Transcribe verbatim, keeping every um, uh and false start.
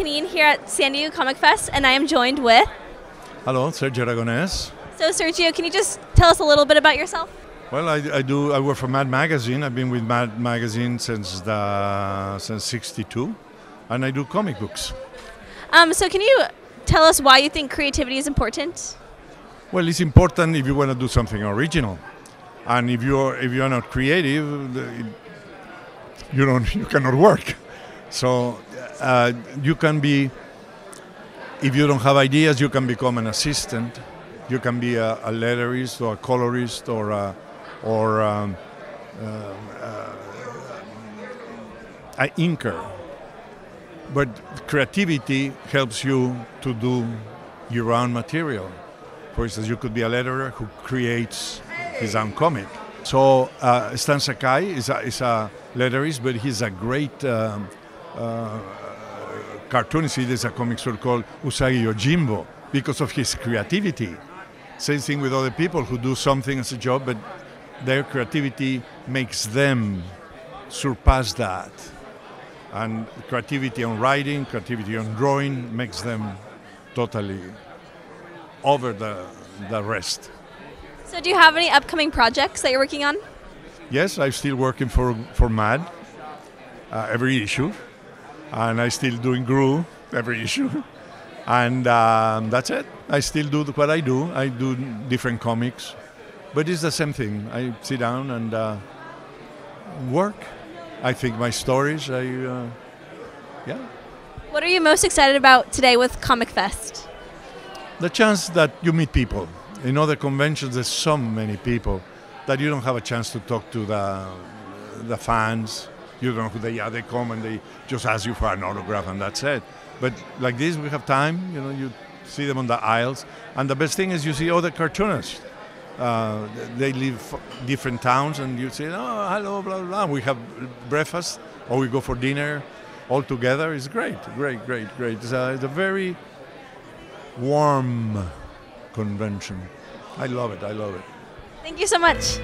Canine here at San Diego Comic Fest, and I am joined with... Hello, Sergio Aragonés. So Sergio, can you just tell us a little bit about yourself? Well, I, I do. I work for Mad Magazine. I've been with Mad Magazine since the since sixty-two, and I do comic books. Um, so can you tell us why you think creativity is important? Well, it's important if you want to do something original, and if you're if you're not creative, you don't you cannot work. So uh, you can be. If you don't have ideas, you can become an assistant. You can be a, a letterist or a colorist or a, or um, uh, uh, an inker. But creativity helps you to do your own material. For instance, you could be a letterer who creates his own comic. So uh, Stan Sakai is a, is a letterist, but he's a great um, uh, cartoonist. There's a comic store called Usagi Yojimbo because of his creativity. Same thing with other people who do something as a job, but their creativity makes them surpass that. And creativity on writing, creativity on drawing makes them totally over the, the rest. So do you have any upcoming projects that you're working on? Yes, I'm still working for, for Mad, uh, every issue. And I'm still doing Groo every issue. And um, that's it. I still do what I do. I do different comics, but it's the same thing. I sit down and uh, work. I think my stories, I, uh, yeah. What are you most excited about today with Comic Fest? The chance that you meet people. In other conventions, there's so many people that you don't have a chance to talk to the, the fans. You don't know who they are. They come and they just ask you for an autograph and that's it. But like this, we have time, you know, you see them on the aisles. And the best thing is you see other cartoonists. Uh, they live different towns and you say, oh, hello, blah, blah, blah. We have breakfast or we go for dinner all together. It's great, great, great, great. It's a, it's a very warm convention. I love it, I love it. Thank you so much.